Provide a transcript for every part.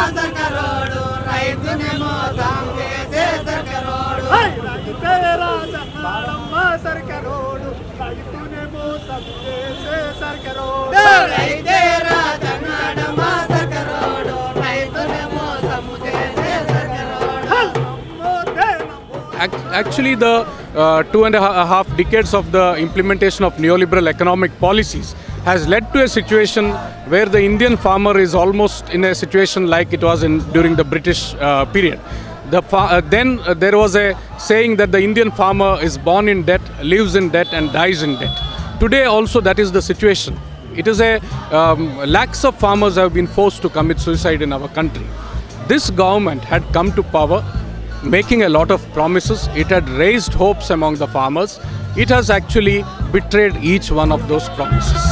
सरकारोडू రైతుని మోసం చేసే సర్కారోడు సర్కారోడు రైతుని మోసం చేసే సర్కారోడు రైతే రాజనాడమ్మ సర్కారోడు రైతుని మోసం చేసే సర్కారోడు Actually the 2.5 decades of the implementation of neoliberal economic policies has led to a situation where the Indian farmer is almost in a situation like it was in during the British period. Then there was a saying that the Indian farmer is born in debt, lives in debt and dies in debt. Today also that is the situation. It is a lakhs of farmers have been forced to commit suicide in our country. This government had come to power making a lot of promises. It had raised hopes among the farmers. It has actually betrayed each one of those promises.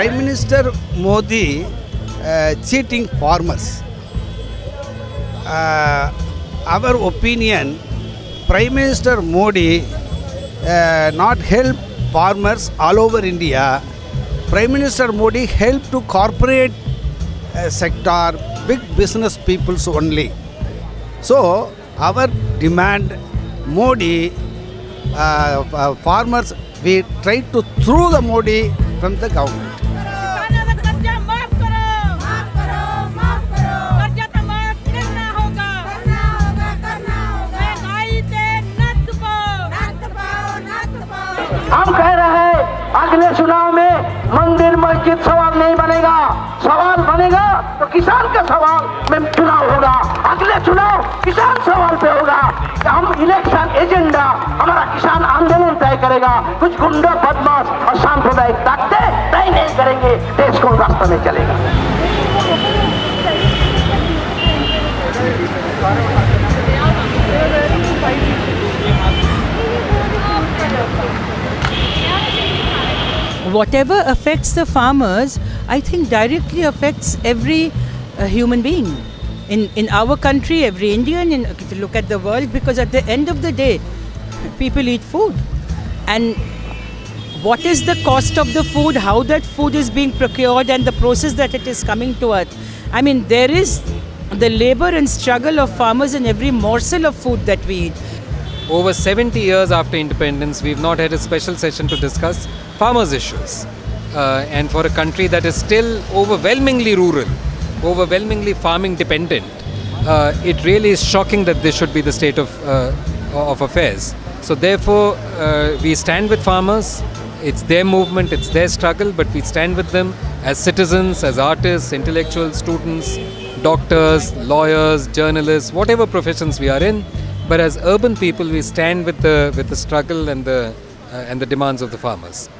Prime Minister Modi cheating farmers. Our opinion, Prime Minister Modi not help farmers all over India. Prime Minister Modi help to corporate sector, big business peoples only. So our demand, Modi farmers, we try to throw the Modi from the government. हम कह रहे हैं अगले चुनाव में मंदिर मस्जिद सवाल नहीं बनेगा, सवाल बनेगा तो किसान का सवाल में चुनाव होगा, अगले चुनाव किसान सवाल पे होगा। हम इलेक्शन एजेंडा हमारा किसान आंदोलन तय करेगा, कुछ गुंडा बदमाश और सांप्रदायिक ताकतें तय नहीं करेंगे, देश को रास्ते में चलेगा। Whatever affects the farmers, I think directly affects every human being. In our country, every Indian, if you look at the world, because at the end of the day, people eat food. And what is the cost of the food, how that food is being procured and the process that it is coming to us. I mean, there is the labor and struggle of farmers in every morsel of food that we eat. Over 70 years after independence, we've not had a special session to discuss farmers' issues. And for a country that is still overwhelmingly rural, overwhelmingly farming dependent, it really is shocking that this should be the state of affairs. So therefore we stand with farmers. It's their movement, it's their struggle, but we stand with them as citizens, as artists, intellectuals, students, doctors, lawyers, journalists, whatever professions we are in. But as urban people, we stand with the struggle and the demands of the farmers.